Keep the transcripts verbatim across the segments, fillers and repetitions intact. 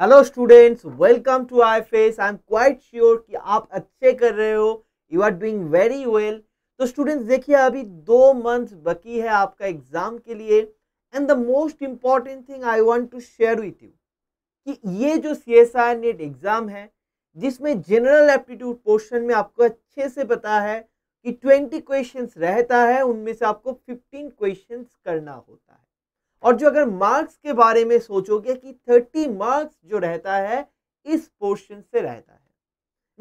Hello students, welcome to IFS. I am quite sure कि आप अच्छे कर रहे हो, you are doing very well. तो स्टूडेंट्स देखिए, अभी दो मंथ बाकी है आपका एग्जाम के लिए। And the most important thing I want to share with you कि ये जो C S I R NET exam है, जिसमें जनरल एप्टीट्यूड पोर्शन में आपको अच्छे से पता है कि ट्वेंटी क्वेश्चन रहता है, उनमें से आपको फिफ्टीन क्वेश्चन करना होता है। और जो अगर मार्क्स के बारे में सोचोगे कि थर्टी मार्क्स जो रहता है इस पोर्शन से रहता है।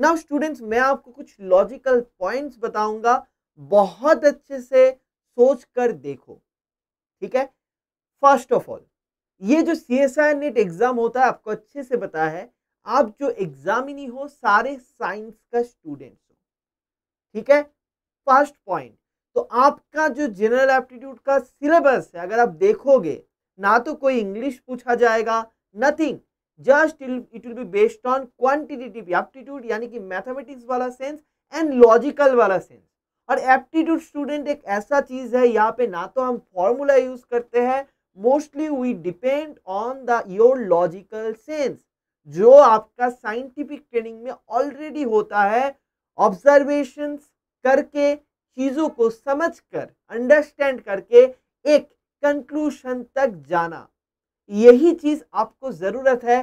नाउ स्टूडेंट्स, मैं आपको कुछ लॉजिकल पॉइंट्स बताऊंगा, बहुत अच्छे से सोच कर देखो, ठीक है। फर्स्ट ऑफ ऑल, ये जो C S I NET exam होता है, आपको अच्छे से पता है आप जो एग्जामिनी हो सारे साइंस का स्टूडेंट हो, ठीक है। फर्स्ट पॉइंट, तो आपका जो जनरल एप्टीट्यूड का सिलेबस है, अगर आप देखोगे ना तो कोई इंग्लिश पूछा जाएगा, nothing, just it will be based on quantitative aptitude, यानी कि मैथमेटिक्स वाला सेंस एंड लॉजिकल वाला सेंस। और एप्टीट्यूड स्टूडेंट एक ऐसा चीज़ है, यहाँ पे ना तो हम फॉर्मूला यूज करते हैं, mostly we depend on the your logical sense जो आपका साइंटिफिक ट्रेनिंग में ऑलरेडी होता है। ऑब्जर्वेशन करके, चीज़ों को समझकर, अंडरस्टैंड करके एक कंक्लूशन तक जाना, यही चीज़ आपको ज़रूरत है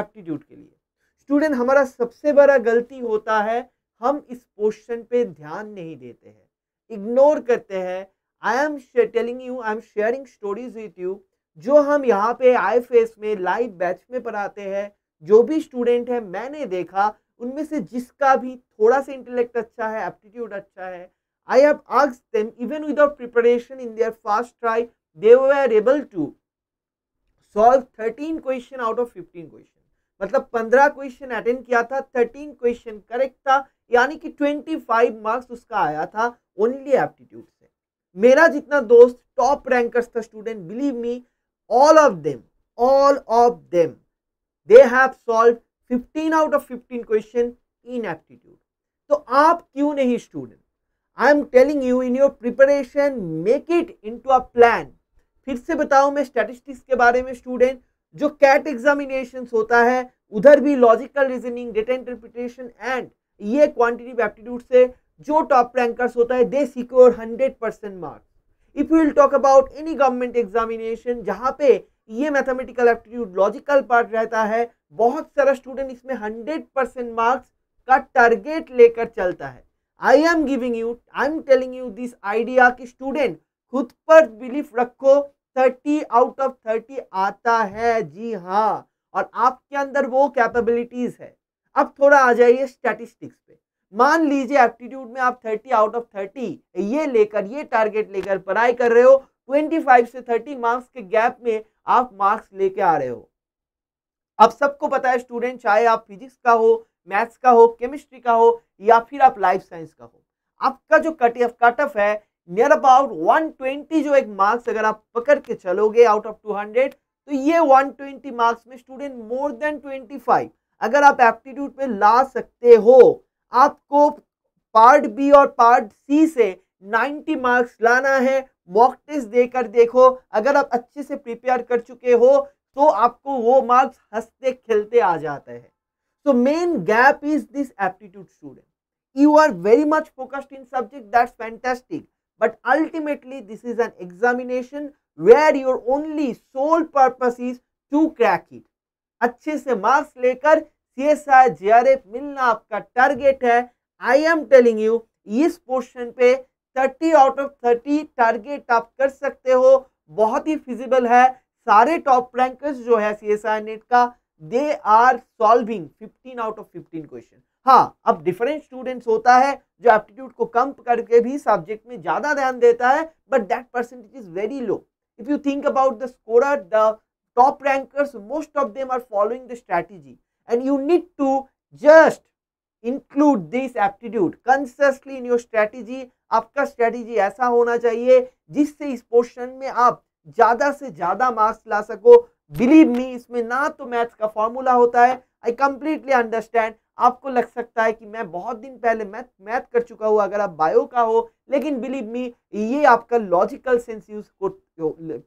एप्टीट्यूड के लिए। स्टूडेंट, हमारा सबसे बड़ा गलती होता है, हम इस पोर्शन पे ध्यान नहीं देते हैं, इग्नोर करते हैं। I am telling you, I am sharing stories with you जो हम यहाँ पे आई फेस में लाइव बैच में पढ़ाते हैं। जो भी स्टूडेंट है मैंने देखा, उनमें से जिसका भी थोड़ा सा इंटेलेक्ट अच्छा है, एप्टीट्यूड अच्छा है, I have asked them, even without preparation in their first try, they were able to solve thirteen question out of fifteen question. मतलब पंद्रह क्वेश्चन अटेंड किया था, थर्टीन क्वेश्चन करेक्ट था, यानी कि पच्चीस मार्क्स उसका आया था ओनली एप्टीट्यूड से। मेरा जितना दोस्त टॉप रैंकर्स था student, believe me, all of them, all of them they have solve fifteen out of fifteen question in aptitude. तो आप क्यों नहीं student? I am telling you, in your preparation make it into a plan. फिर से बताऊं मैं statistics के बारे में स्टूडेंट, जो कैट एग्जामिनेशन होता है उधर भी logical reasoning, data interpretation and ये क्वांटिटेटिव एप्टीट्यूड से जो टॉप रैंकर्स होता है they secure hundred percent marks. If you will talk about any government examination जहाँ पे ये मैथमेटिकल एप्टीट्यूड लॉजिकल पार्ट रहता है, बहुत सारा स्टूडेंट इसमें हंड्रेड परसेंट मार्क्स का टारगेट लेकर चलता है। I am giving you, I am telling you this idea कि स्टूडेंट खुद पर बिलीफ रखो, थर्टी आउट ऑफ थर्टी आता है, जी हाँ, और आपके अंदर वो कैपेबिलिटीज है। अब थोड़ा आ जाइए स्टैटिस्टिक्स पे। मान लीजिए एप्टीट्यूड में आप थर्टी आउट ऑफ थर्टी ये लेकर, ये टारगेट लेकर पढ़ाई कर रहे हो, ट्वेंटी फाइव से थर्टी मार्क्स के गैप में आप मार्क्स लेके आ रहे हो। अब सबको पता है स्टूडेंट, चाहे आप फिजिक्स का हो, मैथ्स का हो, केमिस्ट्री का हो, या फिर आप लाइफ साइंस का हो, आपका जो कट ऑफ कट ऑफ है नियर अबाउट वन ट्वेंटी, जो एक मार्क्स अगर आप पकड़ के चलोगे आउट ऑफ टू हंड्रेड, तो ये वन ट्वेंटी मार्क्स में student more than twenty five अगर आप एप्टीट्यूड पे ला सकते हो, आपको पार्ट बी और पार्ट सी से नाइंटी मार्क्स लाना है। मॉक टेस्ट देकर देखो, अगर आप अच्छे से प्रिपेयर कर चुके हो तो आपको वो मार्क्स हंसते खेलते आ जाते हैं। So main gap is this aptitude student. You are very much focused in subject, that's fantastic. But ultimately this is an examination where your only sole purpose is to crack it. अच्छे से marks लेकर C S I R J R F मिलना आपका target है। I am telling you, इस portion पे thirty out of thirty target आप कर सकते हो, बहुत ही feasible है। सारे top rankers जो है C S I R N E T का, they are solving fifteen out of fifteen question. हाँ, अब डिफरेंट स्टूडेंट्स होता है जो एप्टीट्यूड को कम करके भी सब्जेक्ट में ज्यादा ध्यान देता है, but that percentage is very low. If you think about the scorer, the top rankers, most of them are following the strategy, and you need to just include this aptitude consistently in your strategy. आपका strategy ऐसा होना चाहिए जिससे इस portion में आप ज्यादा से ज्यादा मार्क्स ला सको। बिलीव मी, इसमें ना तो मैथ्स का फॉर्मूला होता है, आई कंप्लीटली अंडरस्टैंड। आपको लग सकता है कि मैं बहुत दिन पहले मैथ मैथ कर चुका हूँ अगर आप बायो का हो, लेकिन बिलीव मी ये आपका लॉजिकल सेंस यूज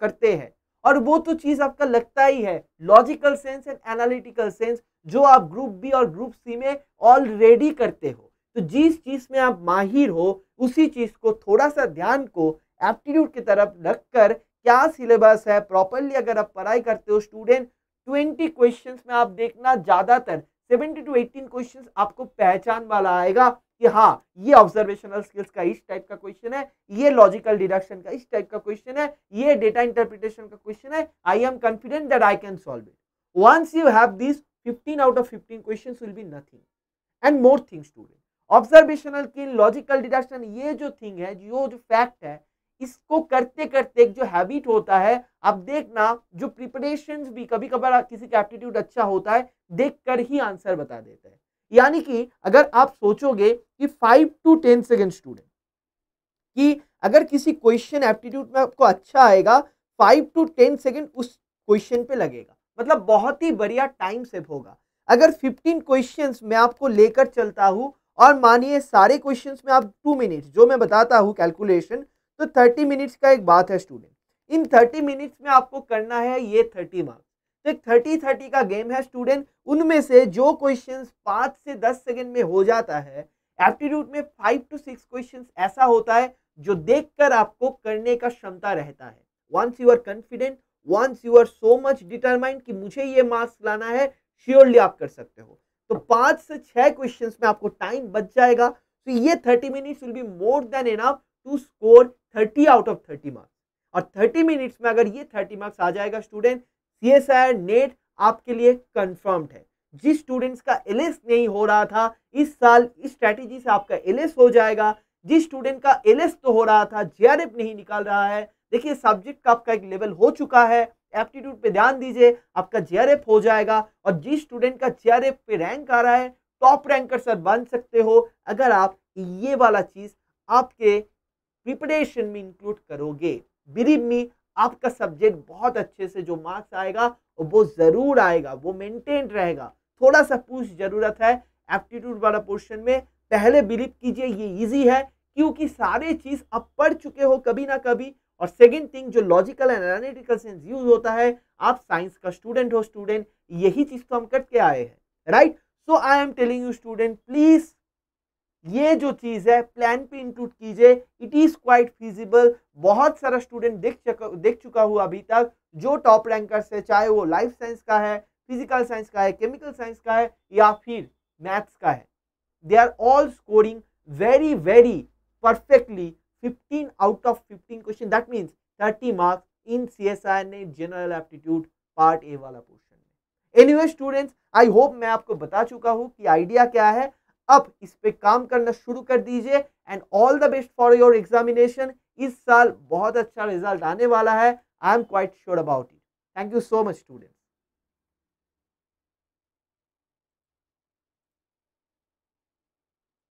करते हैं। और वो तो चीज आपका लगता ही है, logical sense and analytical sense, जो आप ग्रुप बी और ग्रुप सी में ऑलरेडी करते हो। तो जिस चीज में आप माहिर हो उसी चीज को थोड़ा सा ध्यान को एप्टीट्यूड की तरफ रखकर क्या सिलेबस है प्रॉपरली अगर आप पढ़ाई करते हो स्टूडेंट, बीस क्वेश्चंस में आप देखना ज्यादातर सत्तर टू अठासी क्वेश्चंस आपको पहचान वाला आएगा कि हाँ ये ऑब्जर्वेशनल स्किल्स का इस टाइप का क्वेश्चन है, ये लॉजिकल डिडक्शन का इस टाइप का क्वेश्चन है, ये डेटा इंटरप्रिटेशन का क्वेश्चन है। I am confident that I can solve it. Once you have this fifteen out of fifteen questions will be nothing and more thing student. Observational skill, logical deduction, ये जो thing है, जो जो fact है, इसको करते करते एक जो हैबिट होता है, आप देखना जो प्रिपरेशंस भी कभी कभार किसी का एप्टीट्यूड अच्छा होता है देखकर ही आंसर बता देता है। यानी कि अगर आप सोचोगे कि five to ten second student कि अगर किसी क्वेश्चन एप्टीट्यूड में आपको अच्छा आएगा, फाइव टू टेन सेकेंड उस क्वेश्चन पे लगेगा, मतलब बहुत ही बढ़िया टाइम सेव होगा। अगर फिफ्टीन क्वेश्चन में आपको लेकर चलता हूँ और मानिए सारे क्वेश्चन में आप टू मिनट जो मैं बताता हूँ कैलकुलेशन, तो थर्टी मिनट्स का एक बात है स्टूडेंट, इन थर्टी मिनट्स में आपको करना है ये थर्टी मार्क्स। तो एक थर्टी थर्टी का गेम है स्टूडेंट। उनमें से जो क्वेश्चंस पाँच से दस सेकंड में हो जाता है एप्टीट्यूड में, फाइव टू सिक्स क्वेश्चंस ऐसा होता है जो देखकर आपको करने का क्षमता रहता है। Once you are confident, once you are so much determined कि मुझे ये मार्क्स लाना है, श्योरली आप कर सकते हो। तो पाँच से छः क्वेश्चन में आपको टाइम बच जाएगा। तो ये thirty minutes will be more than enough to score thirty out of thirty marks. और थर्टी मिनट्स में अगर ये थर्टी मार्क्स आ जाएगा student, C S I R NET आपके लिए कंफर्म्ड है। जिस स्टूडेंट्स का एलएस नहीं हो रहा था इस साल, इस स्ट्रैटेजी से आपका एलएस हो जाएगा। जिस स्टूडेंट का एलएस तो हो रहा था, जेआरएफ नहीं निकाल रहा है, देखिए सब्जेक्ट का आपका एक लेवल हो चुका है, एप्टीट्यूड पे ध्यान दीजिए, आपका जेआरएफ हो जाएगा। और जिस स्टूडेंट का जेआरएफ पे रैंक आ रहा है, टॉप रैंकर सर बन सकते हो अगर आप ये वाला चीज आपके प्रिपरेशन में इंक्लूड करोगे। बिलीव मी, आपका सब्जेक्ट बहुत अच्छे से जो मार्क्स आएगा वो जरूर आएगा, वो मेंटेन रहेगा। थोड़ा सा पूछ जरूरत है एप्टीट्यूड वाला पोर्शन में। पहले बिलीव कीजिए ये इजी है, क्योंकि सारे चीज़ आप पढ़ चुके हो कभी ना कभी। और सेकंड थिंग, जो logical and analytical sense use होता है, आप साइंस का स्टूडेंट हो स्टूडेंट, यही चीज़ तो हम करके आए हैं, right. So I am telling you student, please ये जो चीज़ है प्लान पे इंक्लूड कीजिए, इट इज़ क्वाइट फीजिबल। बहुत सारा स्टूडेंट देख चुका देख चुका हुआ अभी तक जो टॉप रैंकर्स है, चाहे वो लाइफ साइंस का है, फिजिकल साइंस का है, केमिकल साइंस का है, या फिर मैथ्स का है, they are all scoring very very perfectly fifteen out of fifteen question. That means thirty marks in C S I ने जनरल एप्टीट्यूड पार्ट ए वाला पोर्शन में। एनीवे स्टूडेंट्स, आई होप मैं आपको बता चुका हूँ कि आइडिया क्या है। अब इस पे काम करना शुरू कर दीजिए and all the best for your examination. इस साल बहुत अच्छा रिजल्ट आने वाला है, I am quite sure about it. Thank you so much students.